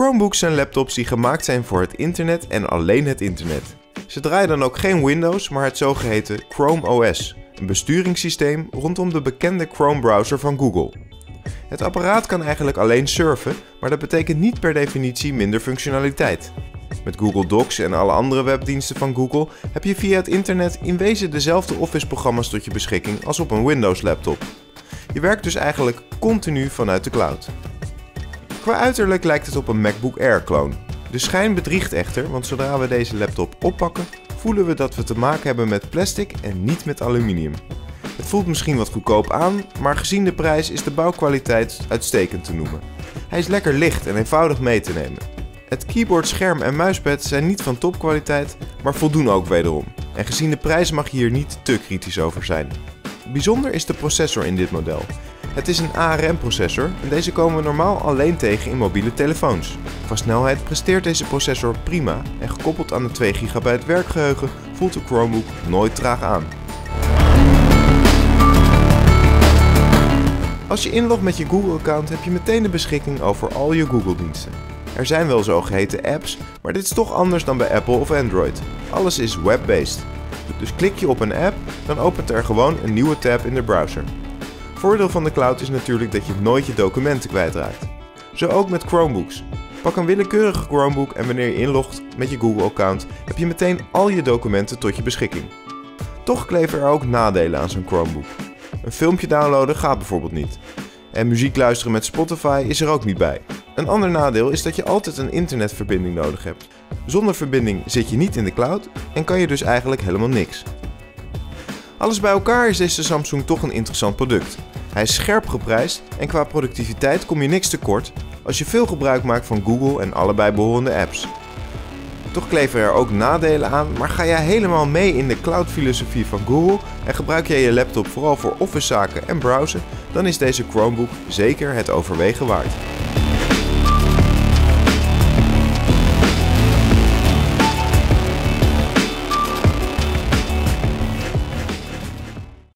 Chromebooks zijn laptops die gemaakt zijn voor het internet en alleen het internet. Ze draaien dan ook geen Windows, maar het zogeheten Chrome OS, een besturingssysteem rondom de bekende Chrome browser van Google. Het apparaat kan eigenlijk alleen surfen, maar dat betekent niet per definitie minder functionaliteit. Met Google Docs en alle andere webdiensten van Google heb je via het internet in wezen dezelfde Office-programma's tot je beschikking als op een Windows-laptop. Je werkt dus eigenlijk continu vanuit de cloud. Qua uiterlijk lijkt het op een MacBook Air-kloon. De schijn bedriegt echter, want zodra we deze laptop oppakken, voelen we dat we te maken hebben met plastic en niet met aluminium. Het voelt misschien wat goedkoop aan, maar gezien de prijs is de bouwkwaliteit uitstekend te noemen. Hij is lekker licht en eenvoudig mee te nemen. Het keyboard, scherm en muispad zijn niet van topkwaliteit, maar voldoen ook wederom. En gezien de prijs mag je hier niet te kritisch over zijn. Bijzonder is de processor in dit model. Het is een ARM processor en deze komen we normaal alleen tegen in mobiele telefoons. Qua snelheid presteert deze processor prima en gekoppeld aan de 2 GB werkgeheugen voelt de Chromebook nooit traag aan. Als je inlogt met je Google-account heb je meteen de beschikking over al je Google-diensten. Er zijn wel zogeheten apps, maar dit is toch anders dan bij Apple of Android. Alles is web-based. Dus klik je op een app, dan opent er gewoon een nieuwe tab in de browser. Voordeel van de cloud is natuurlijk dat je nooit je documenten kwijtraakt. Zo ook met Chromebooks. Pak een willekeurige Chromebook en wanneer je inlogt met je Google-account heb je meteen al je documenten tot je beschikking. Toch kleven er ook nadelen aan zo'n Chromebook. Een filmpje downloaden gaat bijvoorbeeld niet. En muziek luisteren met Spotify is er ook niet bij. Een ander nadeel is dat je altijd een internetverbinding nodig hebt. Zonder verbinding zit je niet in de cloud en kan je dus eigenlijk helemaal niks. Alles bij elkaar is deze Samsung toch een interessant product. Hij is scherp geprijsd en qua productiviteit kom je niks tekort als je veel gebruik maakt van Google en allebei behorende apps. Toch kleven er ook nadelen aan, maar ga jij helemaal mee in de cloud-filosofie van Google en gebruik jij je laptop vooral voor officezaken en browsen, dan is deze Chromebook zeker het overwegen waard.